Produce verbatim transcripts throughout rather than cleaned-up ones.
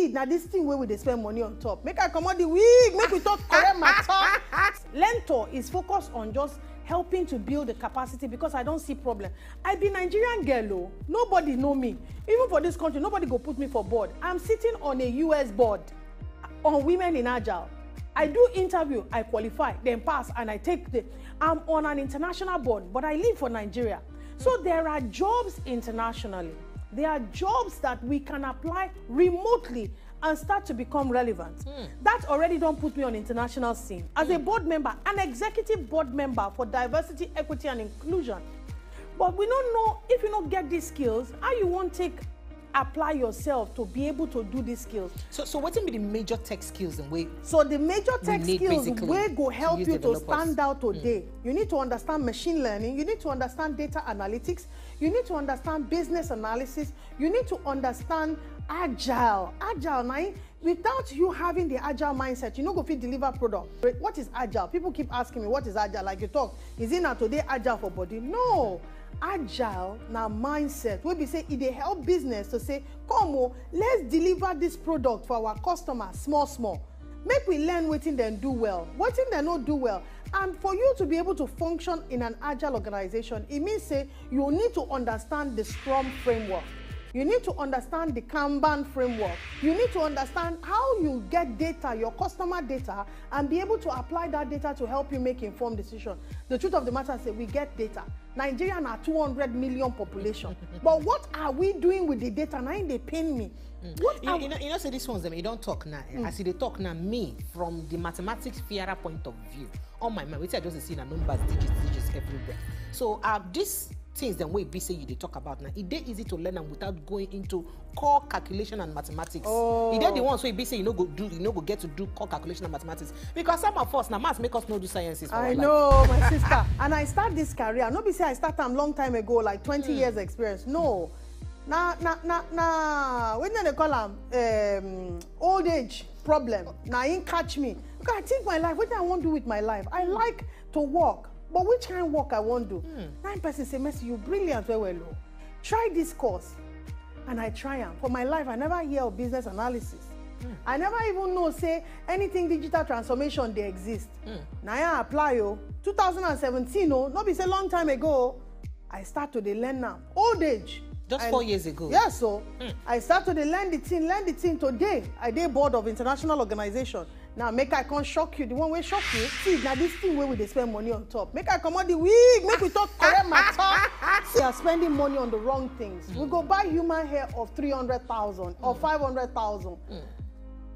see, now this thing where we they spend money on top. Make I come on the week, make we talk correct my top. Learntor is focused on just helping to build the capacity because I don't see problem. I be Nigerian girl, oh. Nobody know me. Even for this country, nobody go put me for board. I'm sitting on a U S board on women in agile. I do interview, I qualify, then pass, and I take the, I'm on an international board, but I live for Nigeria. So there are jobs internationally. There are jobs that we can apply remotely and start to become relevant. Mm. That already don't put me on international scene. As mm. a board member, an executive board member for diversity, equity, and inclusion. But we don't know, if you don't get these skills, how you won't take, apply yourself to be able to do these skills. So, so what will be the major tech skills and way? So the major tech skills will go help you to stand out today. Mm. You need to understand machine learning. You need to understand data analytics. You need to understand business analysis. You need to understand agile. Agile, right? Without you having the agile mindset, you know, go fit deliver product. What is agile? People keep asking me, what is agile? Like you talk, is it not today agile for body? No. Agile now mindset will be say it they help business to say come on, let's deliver this product for our customers small small, make we learn what in them do well, what in they not do well. And for you to be able to function in an agile organization, it means say you need to understand the Scrum framework, you need to understand the Kanban framework, you need to understand how you get data, your customer data, and be able to apply that data to help you make informed decision. The truth of the matter is that we get data. Nigerians are two hundred million population. But what are we doing with the data? Now they pain me. Mm. What you, you, we... know, you know, say this one's them, you don't talk now. Mm. I see they talk now me from the mathematics Fiera point of view. On my mind, which I just see now numbers, digits, digits everywhere. So uh, this things that we be say you they talk about now, it is easy to learn and without going into core calculation and mathematics. Oh. It is the one so it be say you know go do, you know go get to do core calculation and mathematics, because some of us now maths make us know do sciences. I know, life. My sister. And I start this career. Nobody say I start a long time ago, like twenty mm. years experience. No, nah, nah, nah, nah. When they call them um, old age problem, now nah, catch me. Because I think my life. What do I want to do with my life? I like to work. But which kind of work I won't do? Mm. Nine person say, Mercy, you brilliant, well, well, low. Try this course. And I try them. For my life, I never hear of business analysis. Mm. I never even know, say, anything digital transformation, they exist. Mm. Now I apply, oh, two thousand seventeen, oh, not be say long time ago, I start to the learn now. Old age. Just I, four years ago. Yeah, so mm. I start to the learn the thing, learn the thing today. I did board of international organization. Now make I come shock you. The one way shock you. See now this thing where we they spend money on top. Make I come on the week. Make we talk correct my top. See, are spending money on the wrong things. Mm. We go buy human hair of three hundred thousand mm. or five hundred thousand, mm.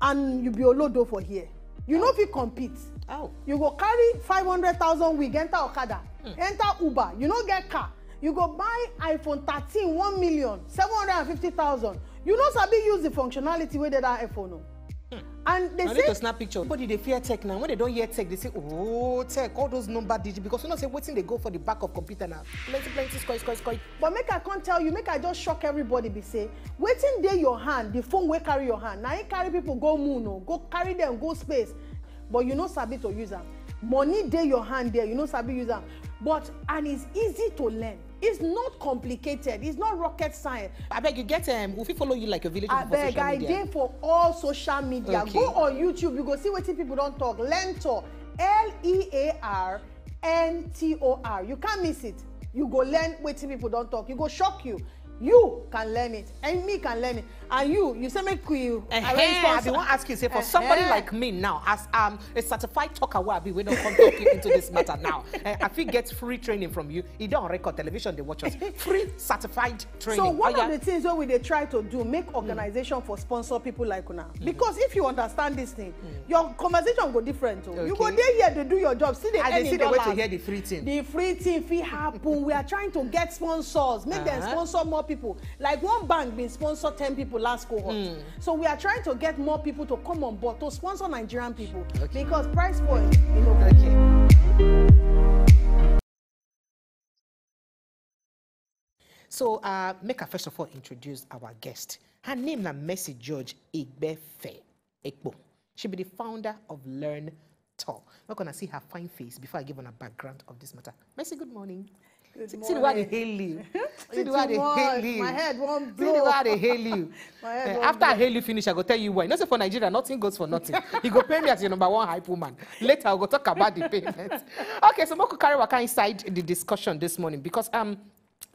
and you be a lodo for here. You oh. know if you compete. Oh. You go carry five hundred thousand wig, enter Okada, mm. enter Uber. You don't get car. You go buy iPhone thirteen, one million seven hundred and fifty thousand. You know sabi use the functionality where that iPhone. No. And they and say, snap picture. But they fear tech now. When they don't hear tech, they say, oh, tech, all those number digits. Because you know, say, waiting, they go for the back of computer now. Plenty, plenty, score, score, score. But make I can't tell you, make I just shock everybody. Be say, waiting there your hand, the phone will carry your hand. Now you carry people, go moon, no. Go carry them, go space. But you know, sabi to use them. Money there your hand there, you know, sabi use them. But, and it's easy to learn. It's not complicated. It's not rocket science. I beg you get um, if we follow you like a village. I beg I did for all social media. Okay. Go on YouTube. You go see what people don't talk. Learntor, L E A R N T O R. You can't miss it. You go learn what people don't talk. You go shock you. You can learn it, and me can learn it, and you, you say make you. Uh -huh. I be want ask you say for uh -huh. somebody like me now, as um a certified talker, where I be we don't come talk you into this matter now. Uh, I think get free training from you. You don't record television, they watch us. Free certified training. So one oh, yeah. of the things that we they try to do make organization mm. for sponsor people like una, because mm -hmm. if you understand this thing, mm. your conversation go different. Okay. You go there here to do your job. See the and they see the way to hear the free thing. The free thing fee happen. We are trying to get sponsors, make uh -huh. them sponsor more people. Like one bank been sponsored ten people last cohort. Mm. So we are trying to get more people to come on board to sponsor Nigerian people. Okay. Because price point, you know. Okay. So uh make I first of all introduce our guest. Her name is Mercy George-Igbafe. She be the founder of Learntor. We're gonna see her fine face before I give on a background of this matter. Mercy, good morning. Good see, see the way they hail you. See the way they hail you. My head won't blow. See the way they hail you. My head uh, won't after I hail you finish, I go tell you why. Not say for Nigeria, nothing goes for nothing. You go pay me as your number one hype woman. Later, I'll go talk about the payment. Okay, so Moko carry waka inside the discussion this morning because um.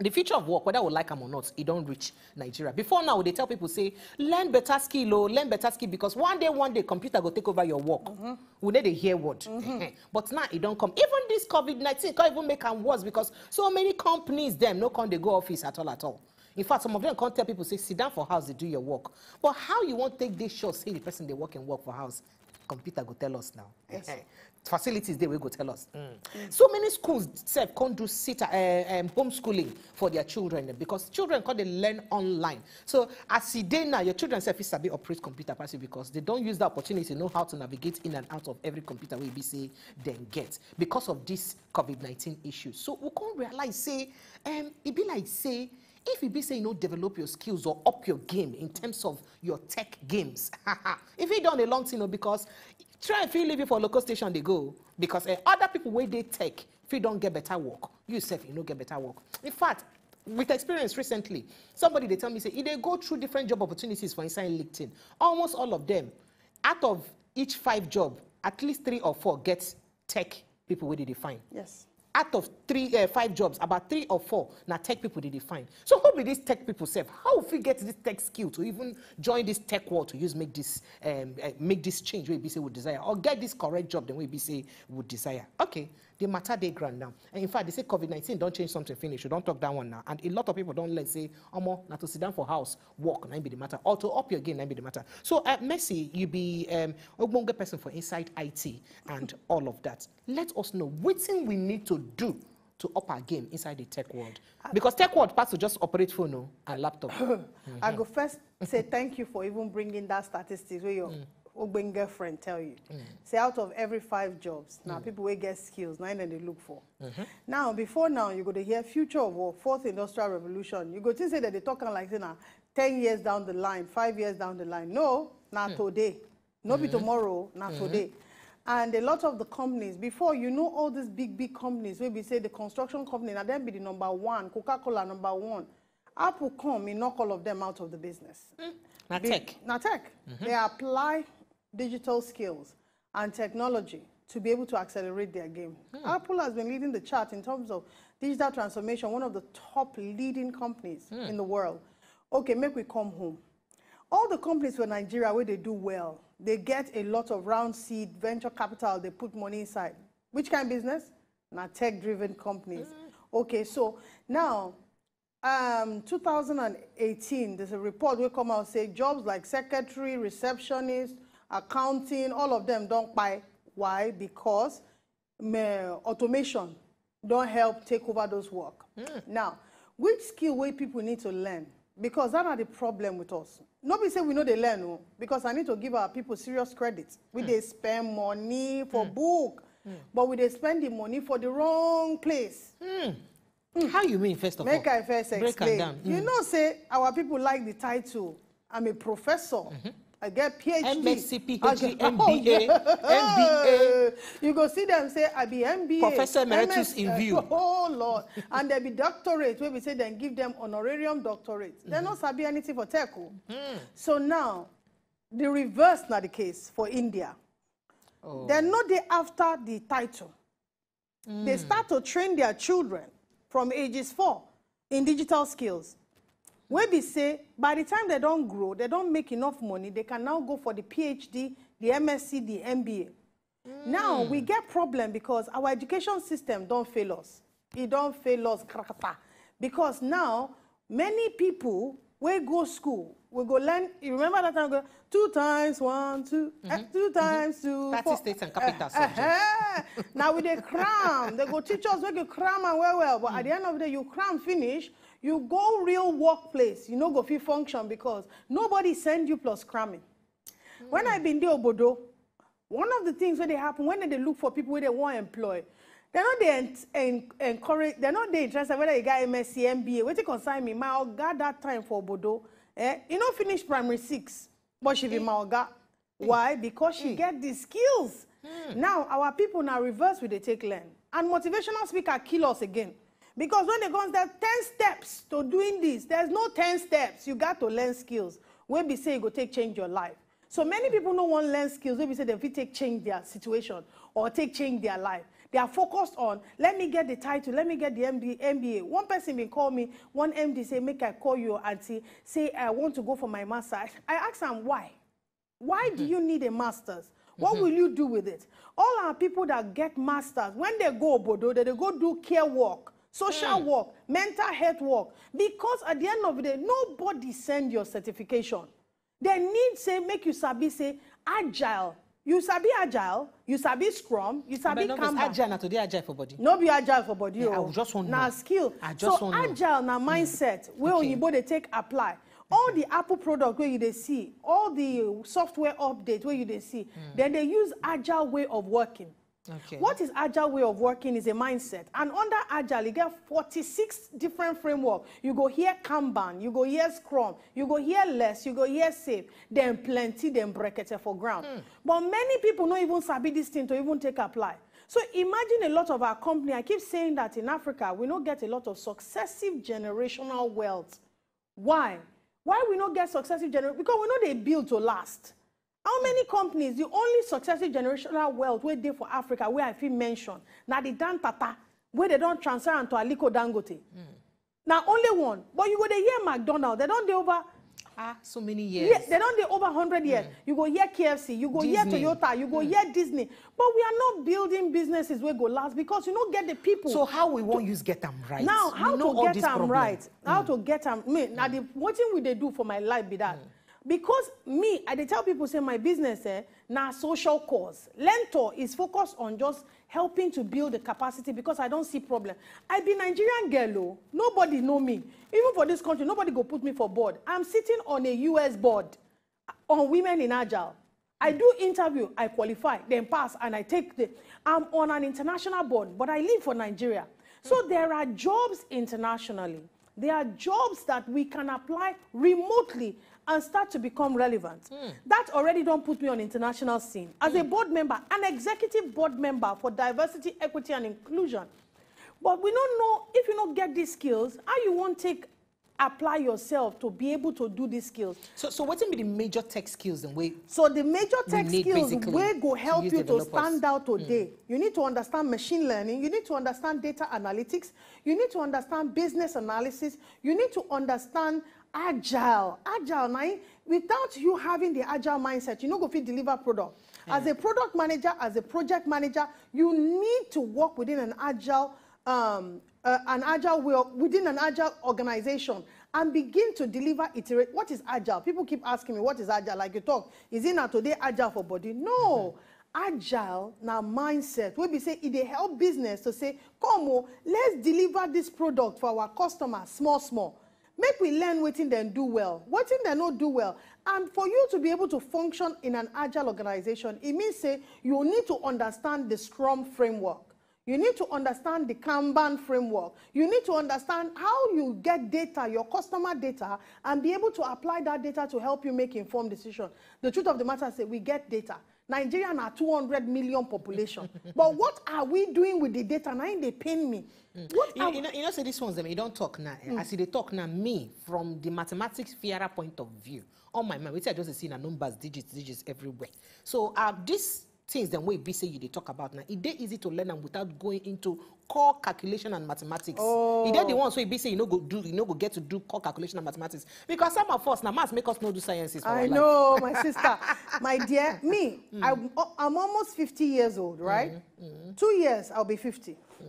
the future of work, whether we like them or not, it don't reach Nigeria. Before now, they tell people, say, learn better skill, oh, learn better skill, because one day, one day, computer go take over your work. Mm-hmm. We need a hear word. Mm-hmm. But now, it don't come. Even this COVID nineteen can't even make them worse, because so many companies, them, no can they go office at all, at all. In fact, some of them can't tell people, say, sit down for house, they do your work. But how you won't take this shot, say, the person they work and work for house, computer go tell us now. Yes. Facilities they will go tell us. Mm. Mm. So many schools self can't do sit, uh, um, homeschooling for their children because children can't they learn online. So as a day now, your children self is sabi operate computer passive because they don't use the opportunity to know how to navigate in and out of every computer we be say then get because of this COVID nineteen issue. So we can't realize say um it be like say. If you be saying, you know, develop your skills or up your game in terms of your tech games. If you don't, a long time, you know, because try if you leave it for a local station, they go. Because uh, other people, where they take, if you don't get better work, you self, you don't get better work. In fact, with experience recently, somebody, they tell me, say, if they go through different job opportunities for inside LinkedIn, almost all of them, out of each five job, at least three or four get tech people where they define. Yes. Out of three, uh, five jobs, about three or four, now tech people they define. So who be these tech people self? How if we get this tech skill to even join this tech world to use make this um, uh, make this change we be say would desire, or get this correct job then we be say would desire? Okay, the matter they grand now. And in fact, they say COVID nineteen don't change something finish. You don't talk that one now. And a lot of people don't let's say, omo, now to sit down for house work, now be the matter, or to up your game, now be the matter. So uh, Mercy, you be um, a younger person for inside I T and all of that. Let us know what thing we need to do to up our game inside the tech world, because tech world pass to just operate phone no, and laptop. Mm-hmm. I go first say thank you for even bringing that statistics where your mm. girlfriend tell you. Mm. Say out of every five jobs, now mm. people will get skills, nine and they look for. Mm-hmm. Now before now you go to hear future of work, fourth industrial revolution. You go to say that they talking like say now ten years down the line, five years down the line. No, not mm. today. No mm. be tomorrow, not mm. today. And a lot of the companies, before you know all these big, big companies, where we say the construction company, and then be the number one, Coca-Cola number one. Apple come, we knock all of them out of the business. Mm. Not be, tech. Not tech. Mm-hmm. They apply digital skills and technology to be able to accelerate their game. Mm. Apple has been leading the chart in terms of digital transformation, one of the top leading companies mm. in the world. Okay, make we come home. All the companies for Nigeria, where they do well, they get a lot of round seed, venture capital, they put money inside. Which kind of business? Now tech-driven companies. Mm. Okay, so now, um, two thousand eighteen, there's a report will come out say jobs like secretary, receptionist, accounting, all of them don't buy. Why? Because automation don't help take over those work. Mm. Now, which skill way people need to learn? Because that are the problem with us. Nobody say we know they learn, no, because I need to give our people serious credit. We mm. they spend money for mm. book, mm. but we they spend the money for the wrong place. Mm. Mm. How you mean, first of all? Make I first explain. Mm. You know, say, our people like the title, I'm a professor. Mm-hmm. I get PhD. MSc, PhD, MBA, oh, yeah. M B A. You go see them say, I be M B A. Professor Emeritus in view. Oh, Lord. And they be doctorate, where we say then give them honorarium doctorate. Mm -hmm. They're not sabi anything for tech. Mm -hmm. So now, the reverse not the case for India. Oh. They're not there after the title. Mm. They start to train their children from ages four in digital skills. When we say, by the time they don't grow, they don't make enough money, they can now go for the PhD, the MSc, the M B A. Mm. Now, we get problem because our education system don't fail us. It don't fail us, because now, many people, we go school, we go learn, you remember that time, two times, one, two, mm-hmm. uh, two times, mm-hmm. two, thirty four. States and capitals. Uh, uh, now, with the cram, they go teach us, we go cram and well, well, but mm. at the end of the day, you cram, finish, you go real workplace, you know, go feel function because nobody send you plus cramming. Mm. When I've been there, Obodo, one of the things where they happen, when they look for people where they want to employ, they're not they en encourage, they're not they interested whether you got MSc, M B A, what you consign me, my oga that time for Obodo, eh? You know, finish primary six, but she be my oga. Why? Because she mm. get the skills. Mm. Now, our people now reverse with the take learn. And motivational speaker kill us again. Because when they go and say ten steps to doing this, there's no ten steps. You got to learn skills. When we say you go take change your life. So many people don't want to learn skills. When we say they fit take change their situation or take change their life. They are focused on, let me get the title, let me get the M B A. One person been call me, one M D say, make I call you auntie, say I want to go for my master's. I asked them why. Why mm-hmm. do you need a master's? What mm-hmm. will you do with it? All our people that get masters, when they go Bodo, they, they go do care work, social mm. work, mental health work. Because at the end of the day, nobody send your certification. They need say make you sabi say agile. You sabi agile, you sabi scrum, you sabi Kanban. But no be agile na today agile for body. No be agile for body. Yeah, I just want na skill. I just so want agile na mindset mm. where okay. Oyinbo they take apply. All the Apple product where you they see, all the software update where you they see, mm. then they use agile way of working. Okay. What is agile way of working is a mindset. And under agile, you get forty-six different frameworks. You go here Kanban, you go here Scrum, you go here less, you go here save. Then plenty, then bracket for ground. Mm. But many people don't even sabi this thing to even take apply. So imagine a lot of our company, I keep saying that in Africa, we don't get a lot of successive generational wealth. Why? Why we not get successive generation? Because we know they build to last. How many companies, the only successive generational wealth we're there for Africa, where I feel mentioned, now the Dan Tata, where they don't transfer into Aliko Dangote. Mm. Now only one. But you go to hear McDonald's, they don't they over... Ah, so many years. Yeah, they don't they over one hundred years. Mm. You go hear K F C, you go Disney. Hear Toyota, you go mm. hear Disney. But we are not building businesses where go last because you don't get the people. So how we won't to, use get them right? Now, how to get them right? How to get them... Now, the, what thing will they do for my life be that? Mm. Because me, I they tell people, say my business, eh, now social cause. Learntor is focused on just helping to build the capacity because I don't see problem. I be Nigerian girl, nobody know me. Even for this country, nobody go put me for board. I'm sitting on a U S board on women in agile. I do interview, I qualify, then pass, and I take the... I'm on an international board, but I live for Nigeria. So there are jobs internationally. There are jobs that we can apply remotely and start to become relevant. Mm. That already don't put me on international scene. As mm. a board member, an executive board member for diversity, equity, and inclusion. But we don't know, if you don't get these skills, how you won't take, apply yourself to be able to do these skills. So, so what's going to be the major tech skills and way? So the major tech skills will go help you developers. To stand out today. Mm. You need to understand machine learning. You need to understand data analytics. You need to understand business analysis. You need to understand agile agile now, without you having the agile mindset you know go fit deliver product mm. as a product manager, as a project manager, you need to work within an agile um uh, an agile way of, within an agile organization and begin to deliver iterate. What is agile? People keep asking me what is agile, like you talk is it not today agile for body? No. Mm-hmm. Agile now mindset we be say it they help business to say come on, let's deliver this product for our customers small small. Make we learn what thing then do well, what thing they not do well. And for you to be able to function in an agile organization, it means say you need to understand the Scrum framework. You need to understand the Kanban framework. You need to understand how you get data, your customer data, and be able to apply that data to help you make informed decisions. The truth of the matter is that we get data. Nigeria are two hundred million population. But what are we doing with the data? Now they pain me. Mm. What you, you know, you know, say this one's them. You don't talk now. Mm. I see they talk now. Me from the mathematics fiera point of view. On my mind, we say I just see now numbers, digits, digits everywhere. So uh, these things then we be say you they talk about now. It they easy to learn and without going into core calculation and mathematics. Oh. It they the ones so it be say you know go do you know go get to do core calculation and mathematics because some of us now maths make us no do sciences. For I our know, life. My sister. My dear, me, mm. I'm, I'm almost fifty years old, right? Mm. Mm. Two years, I'll be fifty. Mm.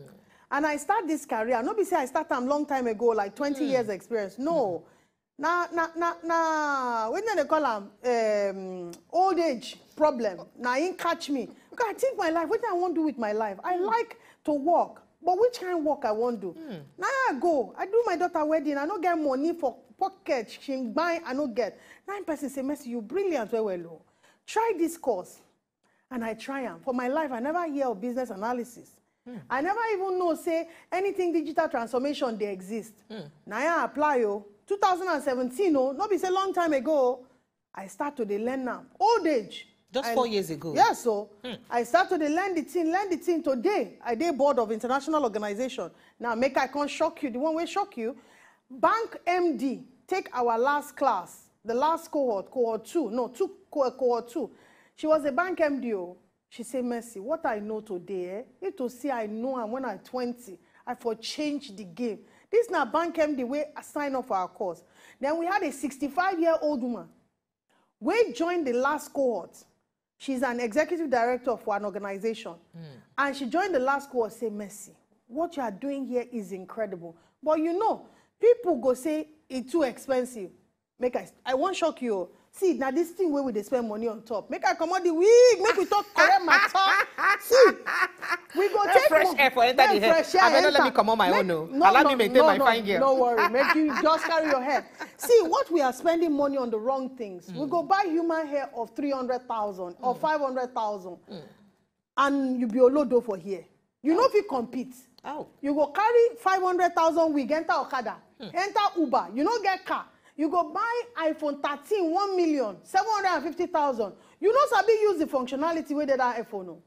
And I start this career. Nobody say I started a long time ago, like twenty mm. years experience. No. Mm. Nah, nah, nah, nah. When they call them um, old age problem. Now, nah, ain't catch me. Because I think my life, what I want to do with my life? I mm. like to work, but which kind of work I want to do? Mm. Now I go. I do my daughter's wedding. I don't get money for pocket. She buy, I don't get. Nine person say, Mercy, you brilliant. Well, well, low. Try this course, and I try them. For my life, I never hear of business analysis. Mm. I never even know, say, anything digital transformation, they exist. Mm. Now I apply, oh, two thousand seventeen, oh, not be say long time ago, I start to learn now. Old age, Just and four years ago. Yeah, so hmm. I started to learn the thing, learn the thing today. I did board of international organization. Now, make I can't shock you. The one way shock you, Bank M D, take our last class, the last cohort, cohort two, no, two cohort two. She was a bank M D O. She said, Mercy, what I know today, eh? If to see I know and when I'm twenty, I for change the game. This now bank M D way I sign up for our course. Then we had a sixty-five-year-old woman. We joined the last cohort. She's an executive director for an organization. Mm. And she joined the last cohort, say, Mercy, what you are doing here is incredible. But you know, people go say it's too expensive. Make I, I won't shock you. See, now this thing where we spend money on top. Make I come on the wig, make we talk correct my top. See, we go take fresh air for enter the head. I don't let me come on my own. No, allow me maintain my fine gear. No worry, make you just carry your head. See, what we are spending money on the wrong things. Mm. We go buy human hair of three hundred thousand mm. or five hundred thousand, mm. and you be a lodo for here. You oh. know if you compete. Oh. You go carry five hundred thousand wig, enter Okada, mm. enter Uber. You don't get car. You go buy iPhone thirteen, one million seven hundred fifty thousand. You know, Sabi use the functionality with that iPhone.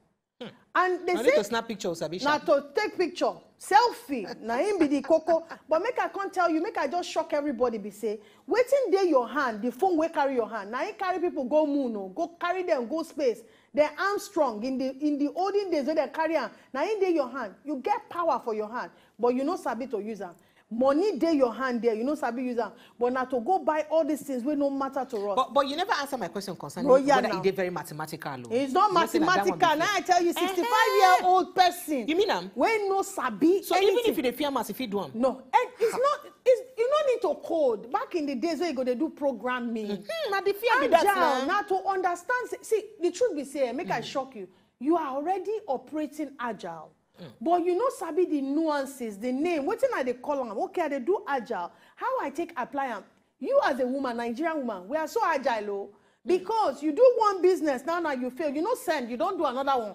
Hmm. And they I say, to snap pictures, Sabi. Now to take picture, selfie, na him be the coco. But make I can't tell you, make I just shock everybody. Be say, waiting there your hand, the phone will carry your hand. Now you carry people go moon, no. Go carry them, go space. They're Armstrong in the in the olden days where they carry them. Now in there your hand, you get power for your hand, but you know Sabi to use them. Money there, your hand there, you know, Sabi user. But now to go buy all these things will no matter to us. But, but you never answer my question concerning no, yeah, whether no. it did very mathematical. Or it's not mathematical. Like now I tell you, sixty-five-year-old person. You mean I'm? When no Sabi. So anything. Even if you dey fear math, if you do them. No, and it's not. It's you no need to code. Back in the days where you go, they do programming. Mm-hmm. Now the fear that's now. Now to understand. See, the truth be say, make mm-hmm. I shock you. You are already operating agile. Mm. But you know, Sabi, the nuances, the name, what are they calling them? Okay, they do agile. How I take apply them? You as a woman, Nigerian woman, we are so agile, oh, because mm. you do one business, now, now you fail. You know, send, you don't do another one.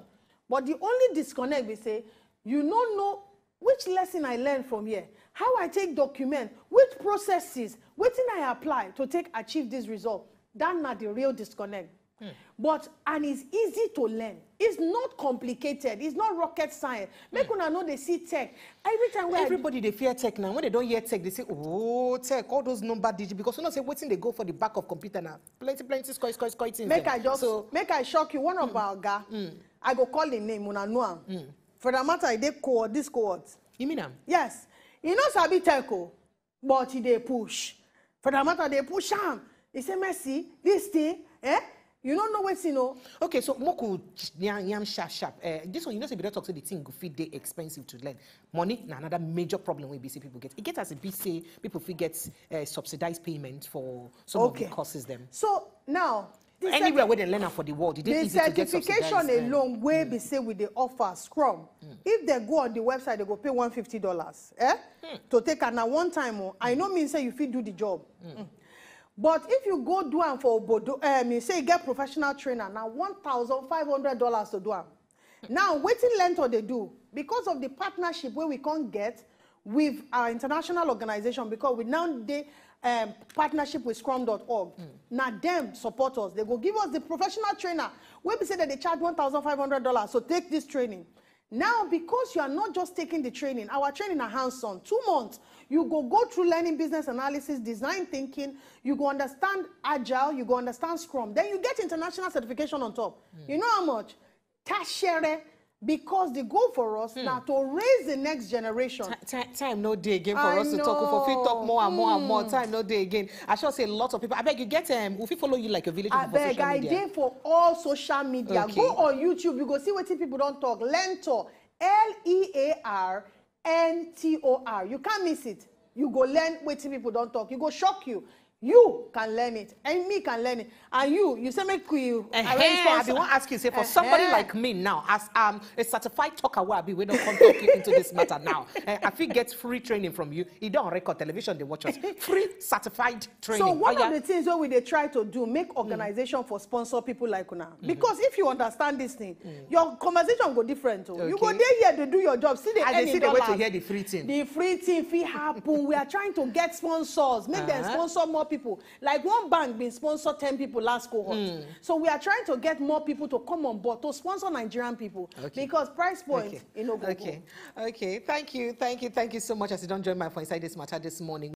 But the only disconnect, we say, you don't know which lesson I learned from here, how I take document, which processes, what thing I apply to take achieve this result. That's not the real disconnect. Hmm. But, and it's easy to learn. It's not complicated. It's not rocket science. Make hmm. una know they see tech. Every time when everybody, they fear tech now. When they don't hear tech, they say, oh, tech, all those number digits. Because you know, say, waiting, they go for the back of computer now. Plenty, plenty, score, score, score. Make I just, so, make I shock you. One hmm. of our guys, hmm. I go call the name, una know hmm. For that matter, they call this cohort. You mean them? Yes. You know, Sabi Telco, but they push. For that matter, they push them. They say, Mercy, this thing, eh? You don't know what's, you know. Okay, so Moku Yam Sharp Sharp. This one, you know, say we don't talk to the thing go fit dey expensive to learn. Money, now another major problem we B C people get. It gets as a B C people fit get uh, subsidized payment for some okay. of the courses them. So now anywhere where they learn for the world, it the easy certification to get alone where mm. they say with the offer Scrum. Mm. If they go on the website, they go pay one fifty dollars. Eh? Mm. To take an at one time, oh, I know mean say you fit do the job. Mm. Mm. But if you go do am for Obodo, um, you say you get professional trainer, now one thousand five hundred dollars to do am. Now, waiting Learntor they do, because of the partnership where we can't get with our international organization, because we now they um, partnership with Scrum dot org. Mm. Now, them support us. They go give us the professional trainer. We say that they charge one thousand five hundred dollars, so take this training. Now, because you are not just taking the training, our training are hands-on, two months. You go go through learning business analysis, design thinking, you go understand agile, you go understand Scrum. Then you get international certification on top. Mm. You know how much? Tashere, because the goal for us mm. now to raise the next generation. T time no day again for I us know. To talk. If we talk more and more mm. and more, time no day again. I shall say a lot of people. I beg you get them. Um, if we follow you like a village, I beg I did for all social media. Okay. Go on YouTube. You go see what people don't talk. Learntor, L E A R N T O R. You can't miss it. You go learn waiting people don't talk. You go shock you. You can learn it. And me can learn it. And you, you say make you uh-huh. arrange for us. I want to ask you, say for uh-huh. somebody like me now, as um, a certified talker where I be, we don't come talk into this matter now. Uh, I think get free training from you. You don't record television, they watch us. Free certified training. So one oh, yeah. of the things that we they try to do, make organization mm. for sponsor people like una. Mm-hmm. Because if you understand this thing, mm. your conversation go different. Oh. Okay. You go there here to do your job. See the and they see the way to hear the free thing. The free thing fee happen. We are trying to get sponsors, make uh-huh. them sponsor more people. Like one bank been sponsored ten people last cohort. Mm. So we are trying to get more people to come on board to sponsor Nigerian people. Okay. Because price point, okay. you know, go, okay. Go. Okay. Thank you. Thank you. Thank you so much. As you don't join my for inside this matter this morning.